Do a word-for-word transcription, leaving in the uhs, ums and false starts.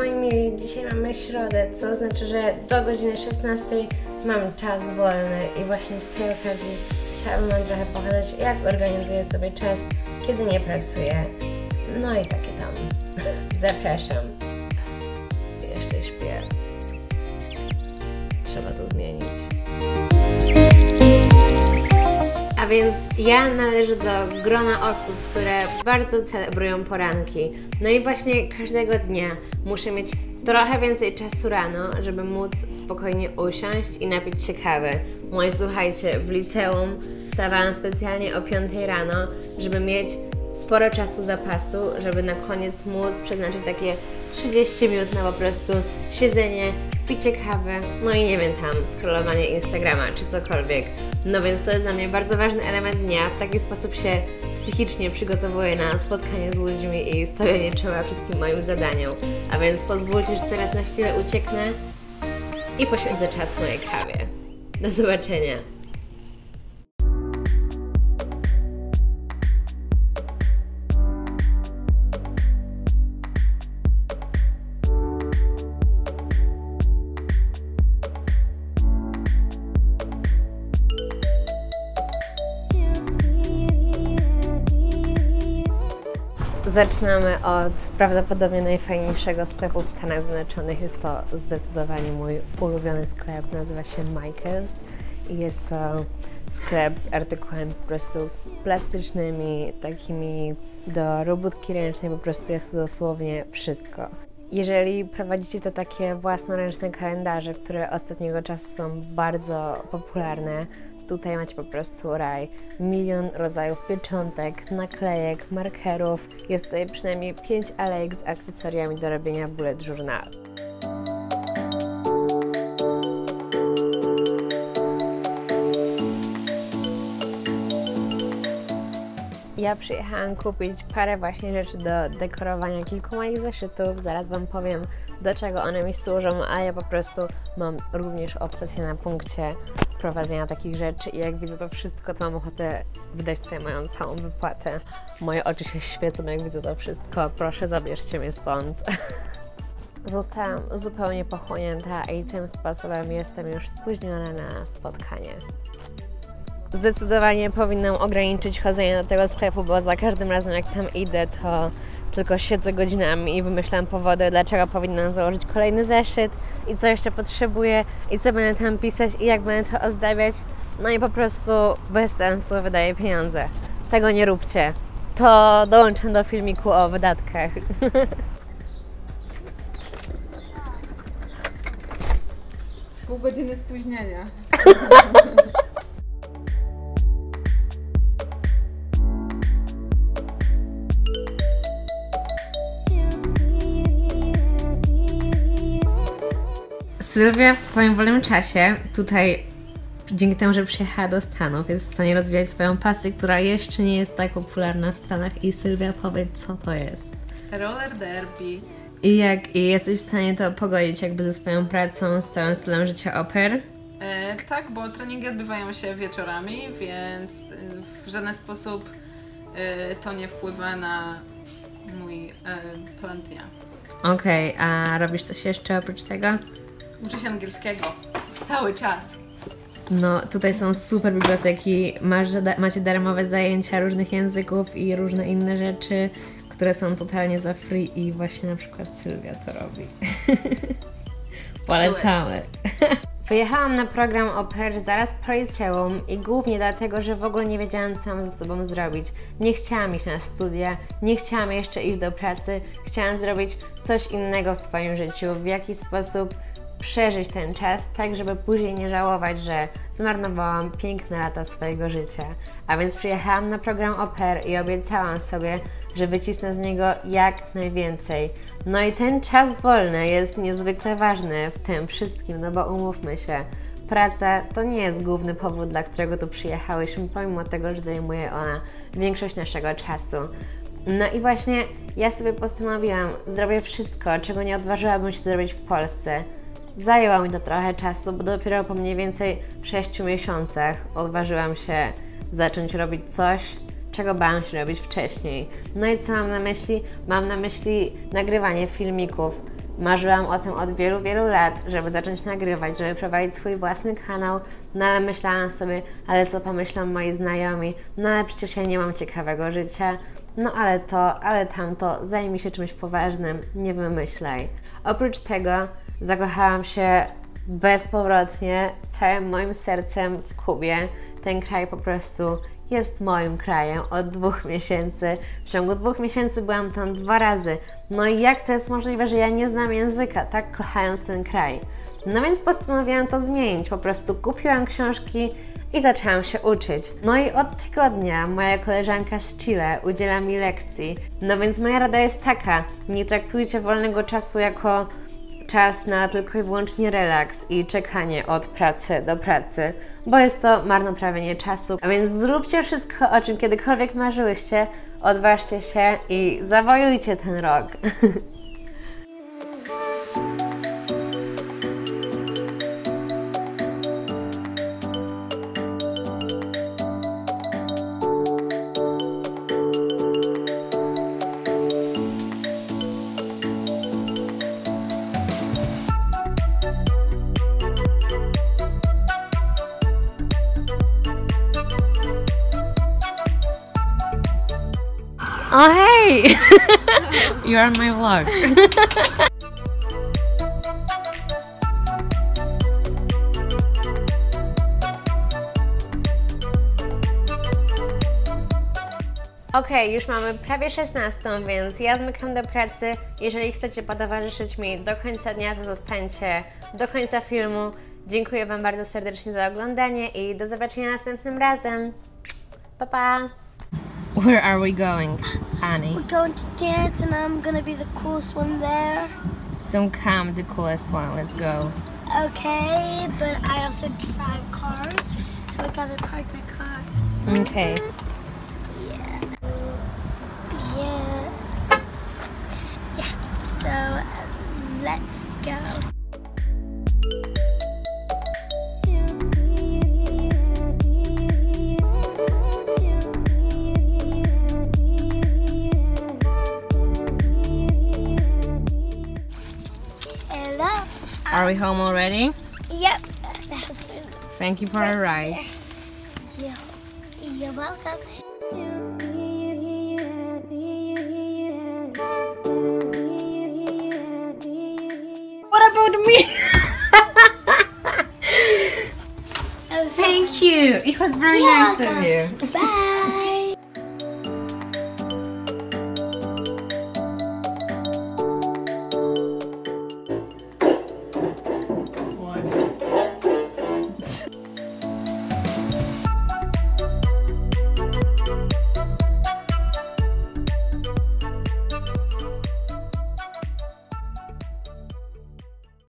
Witajcie moi mili, dzisiaj mamy środę, co oznacza, że do godziny szesnastej mam czas wolny i właśnie z tej okazji chciałabym wam trochę pokazać, jak organizuję sobie czas, kiedy nie pracuję, no i takie tam. Zapraszam. Jeszcze śpię. Trzeba to zmienić. A więc ja należę do grona osób, które bardzo celebrują poranki. No i właśnie każdego dnia muszę mieć trochę więcej czasu rano, żeby móc spokojnie usiąść i napić się kawy. Moi, słuchajcie, w liceum wstawałam specjalnie o piątej rano, żeby mieć sporo czasu zapasu, żeby na koniec móc przeznaczyć takie trzydzieści minut na po prostu siedzenie, picie kawy, no i nie wiem tam, scrollowanie Instagrama czy cokolwiek. No więc to jest dla mnie bardzo ważny element dnia, w taki sposób się psychicznie przygotowuję na spotkanie z ludźmi i stawianie czoła wszystkim moim zadaniom. A więc pozwólcie, że teraz na chwilę ucieknę i poświęcę czas mojej kawie. Do zobaczenia! Zaczynamy od prawdopodobnie najfajniejszego sklepu w Stanach Zjednoczonych. Jest to zdecydowanie mój ulubiony sklep, nazywa się Michaels i jest to sklep z artykułami po prostu plastycznymi, takimi do robótki ręcznej, po prostu jest to dosłownie wszystko. Jeżeli prowadzicie te takie własnoręczne kalendarze, które ostatniego czasu są bardzo popularne, tutaj macie po prostu raj. Milion rodzajów pieczątek, naklejek, markerów. Jest tutaj przynajmniej pięć alejek z akcesoriami do robienia bullet journal. Ja przyjechałam kupić parę właśnie rzeczy do dekorowania kilku moich zeszytów, zaraz wam powiem, do czego one mi służą, a ja po prostu mam również obsesję na punkcie prowadzenia takich rzeczy i jak widzę to wszystko, to mam ochotę wydać tutaj moją całą wypłatę. Moje oczy się świecą, jak widzę to wszystko, proszę zabierzcie mnie stąd. Zostałam zupełnie pochłonięta i tym sposobem jestem już spóźniona na spotkanie. Zdecydowanie powinnam ograniczyć chodzenie do tego sklepu, bo za każdym razem jak tam idę, to tylko siedzę godzinami i wymyślam powody, dlaczego powinnam założyć kolejny zeszyt i co jeszcze potrzebuję i co będę tam pisać i jak będę to ozdabiać. No i po prostu bez sensu wydaję pieniądze. Tego nie róbcie. To dołączam do filmiku o wydatkach. Pół godziny spóźnienia. Sylwia w swoim wolnym czasie, tutaj dzięki temu, że przyjechała do Stanów, jest w stanie rozwijać swoją pasję, która jeszcze nie jest tak popularna w Stanach. I Sylwia, powiedz, co to jest? Roller derby. I jak i jesteś w stanie to pogodzić jakby ze swoją pracą, z całym stylem życia au pair? E, tak, bo treningi odbywają się wieczorami, więc w żaden sposób e, to nie wpływa na mój e, plan dnia. Okej, okay, a robisz coś jeszcze oprócz tego? Uczę się angielskiego. Cały czas. No, tutaj są super biblioteki, Masz, da, macie darmowe zajęcia różnych języków i różne inne rzeczy, które są totalnie za free i właśnie na przykład Sylwia to robi. Polecamy. Wyjechałam na program au pair zaraz po liceum i głównie dlatego, że w ogóle nie wiedziałam, co mam ze sobą zrobić. Nie chciałam iść na studia, nie chciałam jeszcze iść do pracy, chciałam zrobić coś innego w swoim życiu, w jakiś sposób przeżyć ten czas, tak żeby później nie żałować, że zmarnowałam piękne lata swojego życia. A więc przyjechałam na program au pair i obiecałam sobie, że wycisnę z niego jak najwięcej. No i ten czas wolny jest niezwykle ważny w tym wszystkim, no bo umówmy się, praca to nie jest główny powód, dla którego tu przyjechałyśmy, pomimo tego, że zajmuje ona większość naszego czasu. No i właśnie ja sobie postanowiłam, zrobię wszystko, czego nie odważyłabym się zrobić w Polsce. Zajęło mi to trochę czasu, bo dopiero po mniej więcej sześciu miesiącach odważyłam się zacząć robić coś, czego bałam się robić wcześniej. No i co mam na myśli? Mam na myśli nagrywanie filmików, Marzyłam o tym od wielu, wielu lat, żeby zacząć nagrywać, żeby prowadzić swój własny kanał, no ale myślałam sobie, ale co pomyślą moi znajomi, no ale przecież ja nie mam ciekawego życia, no ale to, ale tamto, zajmij się czymś poważnym, nie wymyślaj. Oprócz tego zakochałam się bezpowrotnie, całym moim sercem w Kubie. Ten kraj po prostu jest moim krajem od dwóch miesięcy. W ciągu dwóch miesięcy byłam tam dwa razy. No i jak to jest możliwe, że ja nie znam języka, tak kochając ten kraj? No więc postanowiłam to zmienić. Po prostu kupiłam książki i zaczęłam się uczyć. No i od tygodnia moja koleżanka z Chile udziela mi lekcji. No więc moja rada jest taka: nie traktujcie wolnego czasu jako czas na tylko i wyłącznie relaks i czekanie od pracy do pracy, bo jest to marnotrawienie czasu. A więc zróbcie wszystko, o czym kiedykolwiek marzyłyście, odważcie się i zawojujcie ten rok. Oh, hey! You are on my vlog. Okej, okay, już mamy prawie szesnastą, więc ja zmykam do pracy. Jeżeli chcecie potowarzyszyć mi do końca dnia, to zostańcie do końca filmu. Dziękuję Wam bardzo serdecznie za oglądanie i do zobaczenia następnym razem. Pa, pa! Where are we going, Annie? We're going to dance and I'm going to be the coolest one there. So come, the coolest one, let's go. Okay, but I also drive cars, so I gotta park my car. Okay. Yeah. Yeah. Yeah, so uh, let's go. Are we home already? Yep. Thank you for a ride. You're, you're welcome. What about me? Thank you. It was very nice of you. Bye.